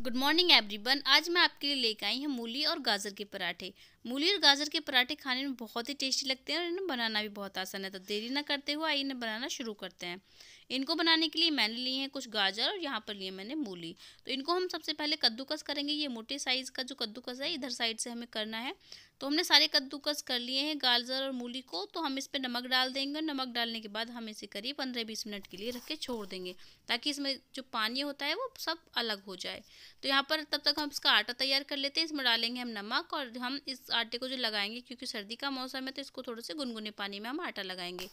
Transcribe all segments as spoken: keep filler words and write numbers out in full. Good morning everyone. आज मैं आपके लिए लेकर आई हूँ मूली और गाजर के पराठे। मूली और गाजर के पराठे खाने में बहुत ही टेस्टी लगते हैं और इन्हें बनाना भी बहुत आसान है। तो देरी ना करते हुए आइए इन्हें बनाना शुरू करते हैं। इनको बनाने के लिए मैंने लिए हैं कुछ गाजर और यहाँ पर लिए मैंने मूली। तो इनको हम सबसे पहले कद्दूकस करेंगे। ये मोटे साइज़ का जो कद्दूकस है इधर साइड से हमें करना है। तो हमने सारे कद्दूकस कर लिए हैं गाजर और मूली को। तो हम इस पर नमक डाल देंगे और नमक डालने के बाद हम इसे करीब पंद्रह बीस मिनट के लिए रख के छोड़ देंगे ताकि इसमें जो पानी होता है वो सब अलग हो जाए। तो यहाँ पर तब तक हम इसका आटा तैयार कर लेते हैं। इसमें डालेंगे हम नमक और हम इस आटे को जो लगाएंगे, क्योंकि सर्दी का मौसम है तो इसको थोड़े से गुनगुने पानी में हम आटा लगाएंगे।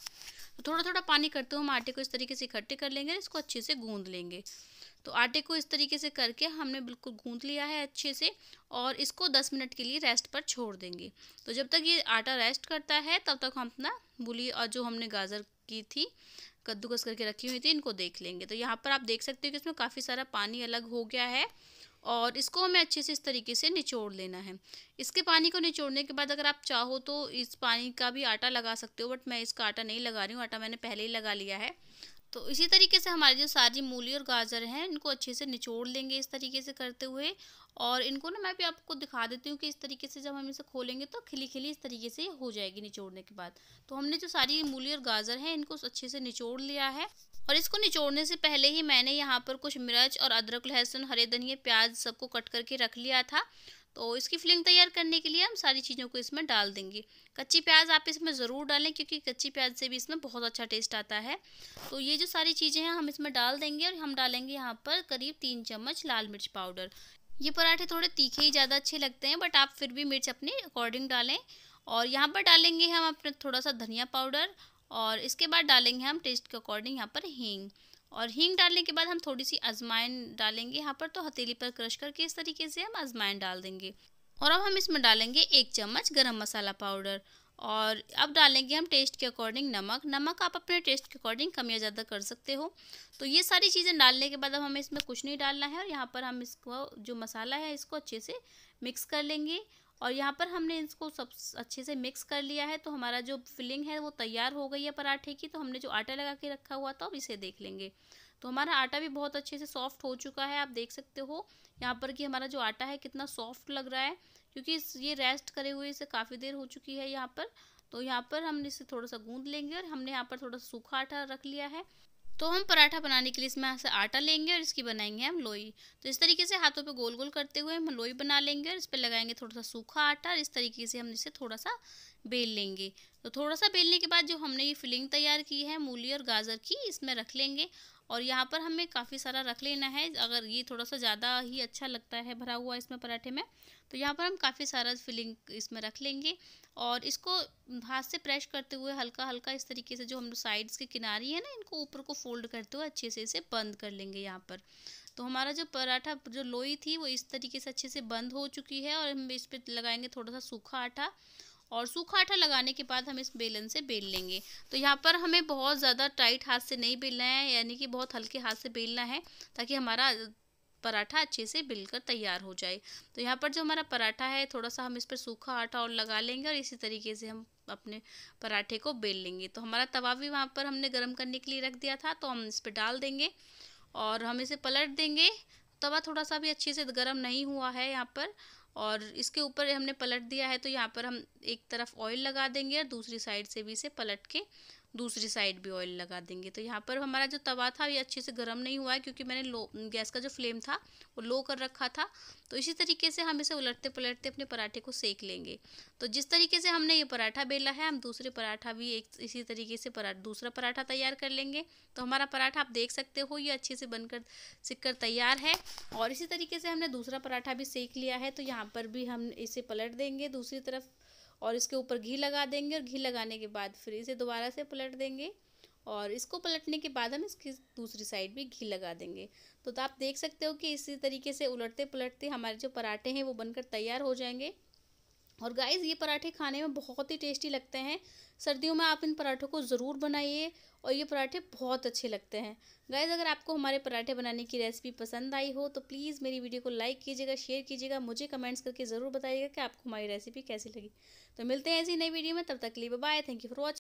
तो थोड़ा थोड़ा पानी करते हुए हम आटे को इस तरीके से इकट्ठे कर लेंगे, इसको अच्छे से गूंद लेंगे। तो आटे को इस तरीके से करके हमने बिल्कुल गूंद लिया है अच्छे से और इसको दस मिनट के लिए रेस्ट पर छोड़ देंगे। तो जब तक ये आटा रेस्ट करता है तब तक हम अपना मूली और जो हमने गाजर की थी कद्दूकस करके रखी हुई थी इनको देख लेंगे। तो यहाँ पर आप देख सकते हो कि इसमें काफ़ी सारा पानी अलग हो गया है और इसको हमें अच्छे से इस तरीके से निचोड़ लेना है। इसके पानी को निचोड़ने के बाद अगर आप चाहो तो इस पानी का भी आटा लगा सकते हो, बट मैं इसका आटा नहीं लगा रही हूँ, आटा मैंने पहले ही लगा लिया है। तो इसी तरीके से हमारी जो सारी मूली और गाजर हैं इनको अच्छे से निचोड़ लेंगे इस तरीके से करते हुए। और इनको ना मैं भी आपको दिखा देती हूँ कि इस तरीके से जब हम इसे खोलेंगे तो खिली खिली इस तरीके से हो जाएगी निचोड़ने के बाद। तो हमने जो सारी मूली और गाजर हैं इनको अच्छे से निचोड़ लिया है। और इसको निचोड़ने से पहले ही मैंने यहाँ पर कुछ मिर्च और अदरक, लहसुन, हरे धनिए, प्याज सबको कट करके रख लिया था। तो इसकी फिलिंग तैयार करने के लिए हम सारी चीज़ों को इसमें डाल देंगे। कच्ची प्याज आप इसमें ज़रूर डालें, क्योंकि कच्ची प्याज से भी इसमें बहुत अच्छा टेस्ट आता है। तो ये जो सारी चीज़ें हैं हम इसमें डाल देंगे और हम डालेंगे यहाँ पर करीब तीन चम्मच लाल मिर्च पाउडर। ये पराठे थोड़े तीखे ही ज़्यादा अच्छे लगते हैं, बट आप फिर भी मिर्च अपने अकॉर्डिंग डालें। और यहाँ पर डालेंगे हम अपना थोड़ा सा धनिया पाउडर और इसके बाद डालेंगे हम टेस्ट के अकॉर्डिंग यहाँ पर हींग। और हींग डालने के बाद हम थोड़ी सी अजवाइन डालेंगे यहाँ पर। तो हथेली पर क्रश करके इस तरीके से हम अजवाइन डाल देंगे। और अब हम इसमें डालेंगे एक चम्मच गरम मसाला पाउडर। और अब डालेंगे हम टेस्ट के अकॉर्डिंग नमक। नमक आप अपने टेस्ट के अकॉर्डिंग कम या ज़्यादा कर सकते हो। तो ये सारी चीज़ें डालने के बाद अब हमें इसमें कुछ नहीं डालना है। और यहाँ पर हम इसको जो मसाला है इसको अच्छे से मिक्स कर लेंगे। और यहाँ पर हमने इसको सब अच्छे से मिक्स कर लिया है। तो हमारा जो फिलिंग है वो तैयार हो गई है पराठे की। तो हमने जो आटा लगा के रखा हुआ था अब इसे देख लेंगे। तो हमारा आटा भी बहुत अच्छे से सॉफ्ट हो चुका है। आप देख सकते हो यहाँ पर कि हमारा जो आटा है कितना सॉफ्ट लग रहा है, क्योंकि ये रेस्ट करे हुए इसे काफ़ी देर हो चुकी है यहाँ पर। तो यहाँ पर हम इसे थोड़ा सा गूँध लेंगे और हमने यहाँ पर थोड़ा सा सूखा आटा रख लिया है। तो हम पराठा बनाने के लिए इसमें से आटा लेंगे और इसकी बनाएंगे हम लोई। तो इस तरीके से हाथों पे गोल गोल करते हुए हम लोई बना लेंगे और इस पर लगाएंगे थोड़ा सा सूखा आटा और इस तरीके से हम इसे थोड़ा सा बेल लेंगे। तो थोड़ा सा बेलने के बाद जो हमने ये फिलिंग तैयार की है मूली और गाजर की इसमें रख लेंगे। और यहाँ पर हमें काफ़ी सारा रख लेना है। अगर ये थोड़ा सा ज़्यादा ही अच्छा लगता है भरा हुआ इसमें पराठे में, तो यहाँ पर हम काफ़ी सारा फिलिंग इसमें रख लेंगे। और इसको हाथ से प्रेस करते हुए हल्का हल्का इस तरीके से जो हम साइड्स के किनारी है ना इनको ऊपर को फोल्ड करते हुए अच्छे से इसे बंद कर लेंगे यहाँ पर। तो हमारा जो पराठा जो लोई थी वो इस तरीके से अच्छे से बंद हो चुकी है। और हम इस पर लगाएंगे थोड़ा सा सूखा आटा और सूखा आटा लगाने के बाद हम इस बेलन से बेल लेंगे। तो यहाँ पर हमें बहुत ज़्यादा टाइट हाथ से नहीं बेलना है, यानी कि बहुत हल्के हाथ से बेलना है ताकि हमारा पराठा अच्छे से बेलकर तैयार हो जाए। तो यहाँ पर जो हमारा पराठा है थोड़ा सा हम इस पर सूखा आटा और लगा लेंगे और इसी तरीके से हम अपने पराठे को बेल लेंगे। तो हमारा तवा भी वहाँ पर हमने गर्म करने के लिए रख दिया था, तो हम इस पर डाल देंगे और हम इसे पलट देंगे। तवा थोड़ा सा भी अच्छे से गर्म नहीं हुआ है यहाँ पर और इसके ऊपर हमने पलट दिया है। तो यहाँ पर हम एक तरफ ऑयल लगा देंगे और दूसरी साइड से भी इसे पलट के दूसरी साइड भी ऑयल लगा देंगे। तो यहाँ पर हमारा जो तवा था ये अच्छे से गर्म नहीं हुआ है, क्योंकि मैंने लो गैस का जो फ्लेम था वो लो कर रखा था। तो इसी तरीके से हम इसे उलटते पलटते अपने पराठे को सेक लेंगे। तो जिस तरीके से हमने ये पराठा बेला है हम दूसरे पराठा भी एक इसी तरीके से परा दूसरा पराठा तैयार कर लेंगे। तो हमारा पराठा आप देख सकते हो ये अच्छे से बनकर सिक कर तैयार है। और इसी तरीके से हमने दूसरा पराठा भी सेक लिया है। तो यहाँ पर भी हम इसे पलट देंगे दूसरी तरफ और इसके ऊपर घी लगा देंगे और घी लगाने के बाद फिर इसे दोबारा से पलट देंगे और इसको पलटने के बाद हम इसकी दूसरी साइड भी घी लगा देंगे। तो, तो आप देख सकते हो कि इसी तरीके से उलटते पलटते हमारे जो पराठे हैं वो बनकर तैयार हो जाएंगे। और गाइस ये पराठे खाने में बहुत ही टेस्टी लगते हैं। सर्दियों में आप इन पराठों को ज़रूर बनाइए और ये पराठे बहुत अच्छे लगते हैं। गाइस अगर आपको हमारे पराठे बनाने की रेसिपी पसंद आई हो तो प्लीज़ मेरी वीडियो को लाइक कीजिएगा, शेयर कीजिएगा, मुझे कमेंट्स करके ज़रूर बताइएगा कि आपको हमारी रेसिपी कैसी लगी। तो मिलते हैं ऐसी नई वीडियो में, तब तक के लिए bye bye. Thank you for watching.